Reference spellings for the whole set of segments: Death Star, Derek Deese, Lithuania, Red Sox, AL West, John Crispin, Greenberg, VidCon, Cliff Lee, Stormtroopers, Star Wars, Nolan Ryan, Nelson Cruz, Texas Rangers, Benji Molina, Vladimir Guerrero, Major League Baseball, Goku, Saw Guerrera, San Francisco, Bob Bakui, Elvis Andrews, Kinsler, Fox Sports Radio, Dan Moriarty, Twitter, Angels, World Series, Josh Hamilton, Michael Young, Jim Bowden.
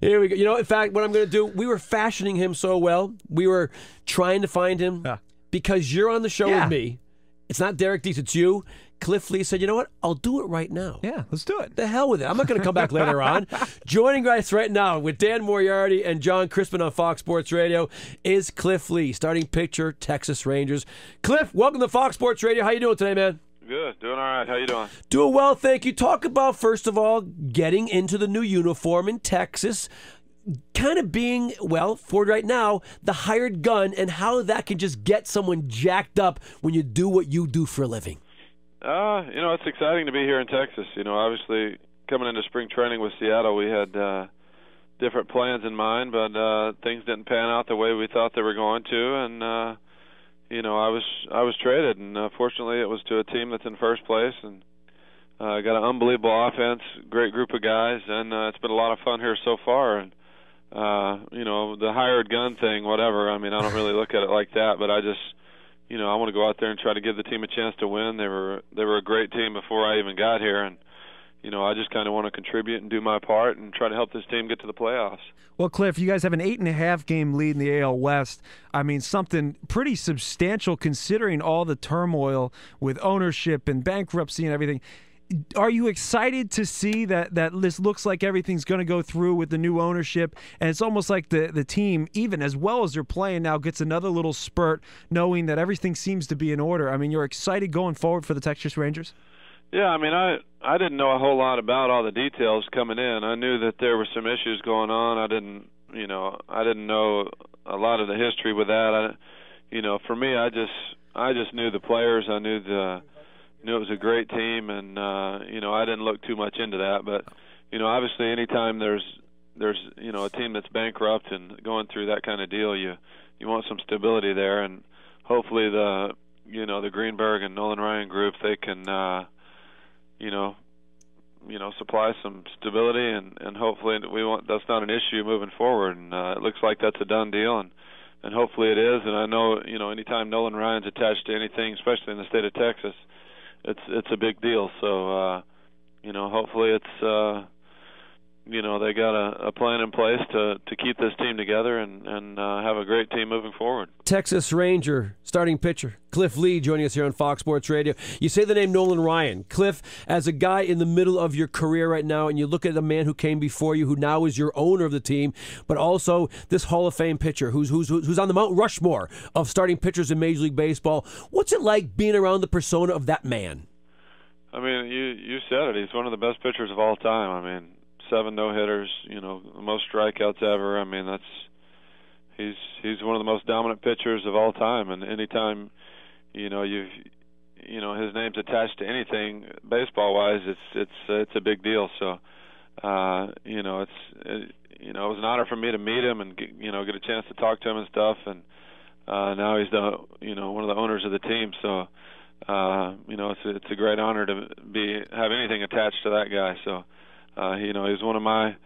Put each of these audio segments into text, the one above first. Here we go. You know, in fact, what I'm going to do, we were fashioning him so well. We were trying to find him because you're on the show with me. It's not Derek Deese, it's you. Cliff Lee said, you know what? I'll do it right now. Yeah, let's do it. The hell with it. I'm not going to come back later on. Joining us right now with Dan Moriarty and John Crispin on Fox Sports Radio is Cliff Lee, starting pitcher, Texas Rangers. Cliff, welcome to Fox Sports Radio. How you doing today, man? Good. Doing all right. How you doing? Doing well, thank you. Talk about, first of all, getting into the new uniform in Texas, kind of being, well, for right now, the hired gun, and how that can just get someone jacked up when you do what you do for a living. You know, it's exciting to be here in Texas. You know, obviously, coming into spring training with Seattle, we had different plans in mind, but things didn't pan out the way we thought they were going to, and you know, I was traded, and fortunately, it was to a team that's in first place, and got an unbelievable offense, great group of guys, and it's been a lot of fun here so far. And you know, the hired gun thing, whatever. I mean, I don't really look at it like that, but I just, you know, I want to go out there and try to give the team a chance to win. They were a great team before I even got here, and you know, I just kind of want to contribute and do my part and try to help this team get to the playoffs. Well, Cliff, you guys have an 8.5 game lead in the AL West. I mean, something pretty substantial considering all the turmoil with ownership and bankruptcy and everything. Are you excited to see that this looks like everything's going to go through with the new ownership? And it's almost like the team, even as well as they're playing now, gets another little spurt knowing that everything seems to be in order. I mean, you're excited going forward for the Texas Rangers? Yeah, I mean, I didn't know a whole lot about all the details coming in. I knew that there were some issues going on. I didn't know a lot of the history with that. You know, for me, I just knew the players. I knew it was a great team, and you know, I didn't look too much into that. But you know, obviously, anytime there's you know, a team that's bankrupt and going through that kind of deal, you want some stability there, and hopefully the Greenberg and Nolan Ryan group, they can you know, supply some stability, and hopefully that's not an issue moving forward. And it looks like that's a done deal, and hopefully it is. And I know, you know, anytime Nolan Ryan's attached to anything, especially in the state of Texas, it's a big deal. So you know, hopefully it's you know, they got a plan in place to keep this team together and have a great team moving forward. Texas Ranger starting pitcher Cliff Lee joining us here on Fox Sports Radio. You say the name Nolan Ryan. Cliff, as a guy in the middle of your career right now, and you look at a man who came before you, who now is your owner of the team, but also this Hall of Fame pitcher who's on the Mount Rushmore of starting pitchers in Major League Baseball. What's it like being around the persona of that man? I mean, you said it. He's one of the best pitchers of all time. I mean, 7 no-hitters, you know, the most strikeouts ever. I mean, he's one of the most dominant pitchers of all time. And anytime, you know, his name's attached to anything baseball-wise, it's a big deal. So, you know, it was an honor for me to meet him and get a chance to talk to him and stuff. And now he's one of the owners of the team. So, you know, it's a great honor to have anything attached to that guy. So. You know, he's one of my,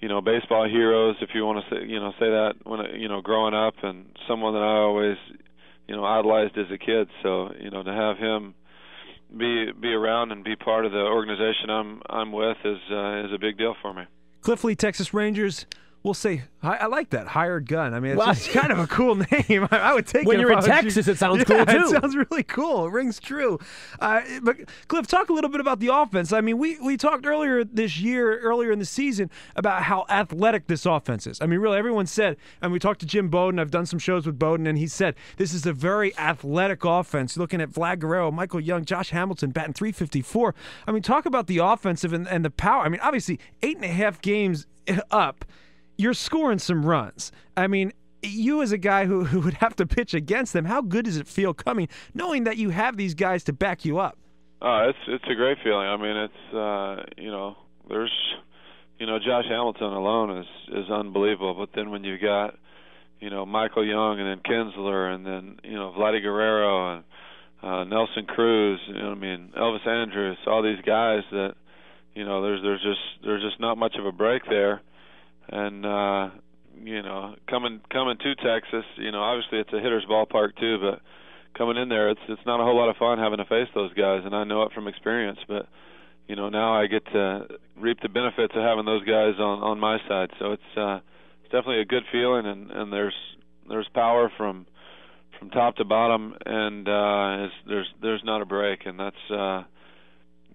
you know, baseball heroes, if you want to say, you know, say that, when, you know, growing up, and someone that I always, you know, idolized as a kid. So, you know, to have him be around and be part of the organization I'm with is a big deal for me. Cliff Lee, Texas Rangers. We'll say, I like that, hired gun. I mean, it's kind of a cool name. I would take it. When you're in Texas, it sounds cool, too. It sounds really cool. It rings true. But, Cliff, talk a little bit about the offense. I mean, we talked earlier in the season, about how athletic this offense is. I mean, really, everyone said, and we talked to Jim Bowden. I've done some shows with Bowden, and he said, this is a very athletic offense. Looking at Vlad Guerrero, Michael Young, Josh Hamilton, batting .354. I mean, talk about the offensive and the power. I mean, obviously, 8.5 games up, you're scoring some runs. I mean, you as a guy who would have to pitch against them, how good does it feel coming, knowing that you have these guys to back you up? It's a great feeling. I mean, it's you know, there's, you know, Josh Hamilton alone is unbelievable. But then when you got, you know, Michael Young and then Kinsler and then, you know, Vladimir Guerrero and Nelson Cruz, you know what I mean, Elvis Andrews, all these guys that, you know, there's just not much of a break there. And you know, coming to Texas, you know, obviously it's a hitter's ballpark too, but coming in there, it's not a whole lot of fun having to face those guys, and I know it from experience. But you know, now I get to reap the benefits of having those guys on my side. So it's definitely a good feeling, and there's power from top to bottom, and there's not a break, and that's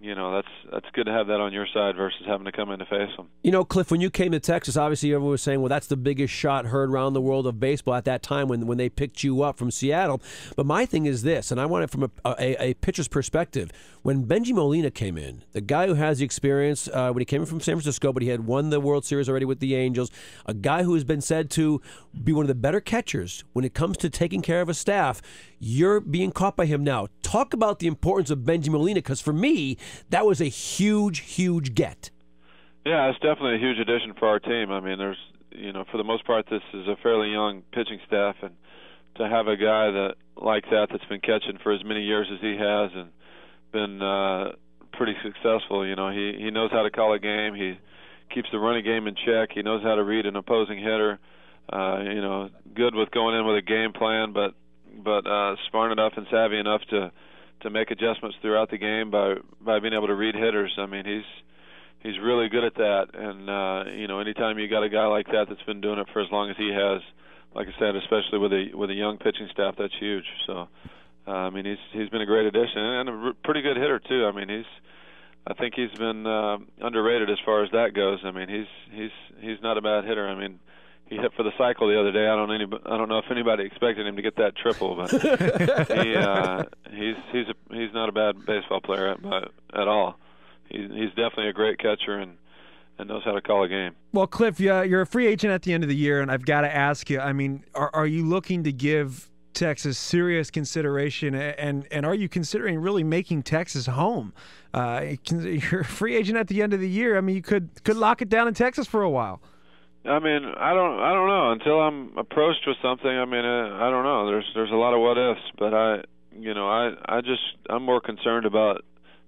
you know, that's good to have that on your side versus having to come in to face them. You know, Cliff, when you came to Texas, obviously everyone was saying, well, that's the biggest shot heard around the world of baseball at that time when they picked you up from Seattle. But my thing is this, and I want it from a pitcher's perspective. When Benji Molina came in, the guy who has the experience, when he came in from San Francisco, but he had won the World Series already with the Angels, a guy who has been said to be one of the better catchers when it comes to taking care of a staff, you're being caught by him now. Talk about the importance of Benji Molina, because for me, that was a huge, huge get. Yeah, it's definitely a huge addition for our team. I mean, there's, you know, for the most part, this is a fairly young pitching staff, and to have a guy that like that that's been catching for as many years as he has and been pretty successful, you know, he knows how to call a game. He keeps the running game in check. He knows how to read an opposing hitter. You know, good with going in with a game plan, but smart enough and savvy enough to make adjustments throughout the game by being able to read hitters. I mean, he's really good at that, and you know, anytime you got a guy like that that's been doing it for as long as he has, like I said, especially with a young pitching staff, that's huge. So I mean, he's been a great addition and a pretty good hitter too. I mean, I think he's been underrated as far as that goes. I mean, he's not a bad hitter. I mean, he hit for the cycle the other day. I don't know if anybody expected him to get that triple, but he's not a bad baseball player at all. He's definitely a great catcher and knows how to call a game. Well, Cliff, you're a free agent at the end of the year, and I've got to ask you. I mean, are you looking to give Texas serious consideration, and are you considering really making Texas home? You're a free agent at the end of the year. I mean, you could lock it down in Texas for a while. I mean, I don't know until I'm approached with something. I mean, I don't know. There's a lot of what ifs, but I'm more concerned about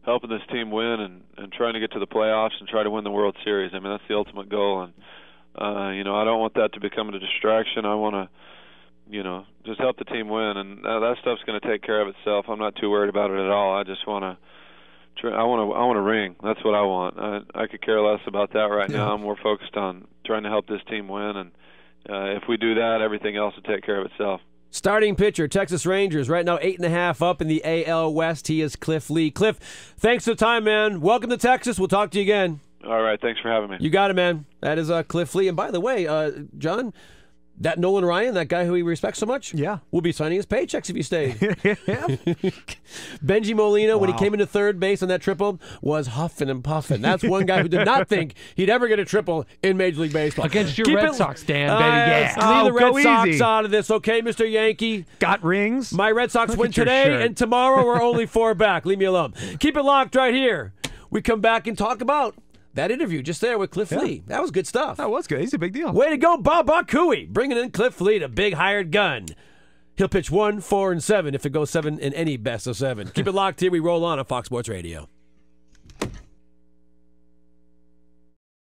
helping this team win and trying to get to the playoffs and try to win the World Series. I mean, that's the ultimate goal, and you know, I don't want that to become a distraction. I want to, you know, just help the team win, and that stuff's going to take care of itself. I'm not too worried about it at all. I just want to. I want a ring. That's what I want. I could care less about that right now. I'm more focused on trying to help this team win, and if we do that, everything else will take care of itself. Starting pitcher, Texas Rangers, right now 8.5 up in the AL West. He is Cliff Lee. Cliff, thanks for the time, man. Welcome to Texas. We'll talk to you again. All right, thanks for having me. You got it, man. That is Cliff Lee. And by the way, John, that Nolan Ryan, that guy who he respects so much, will be signing his paychecks if he stays. Benji Molina, when he came into third base on that triple, was huffing and puffing. That's one guy who did not think he'd ever get a triple in Major League Baseball. Against your Red Sox, Dan, baby. Yes. Yeah. Leave the Red Sox out of this, okay, Mr. Yankee? Got rings. My Red Sox win today, and tomorrow we're only 4 back. Leave me alone. Keep it locked right here. We come back and talk about that interview just there with Cliff Lee. That was good stuff. That was good. He's a big deal. Way to go, Bob Bakui, bringing in Cliff Lee, the big hired gun. He'll pitch 1, 4, and 7 if it goes 7 in any best of 7. Keep it locked here. We roll on Fox Sports Radio.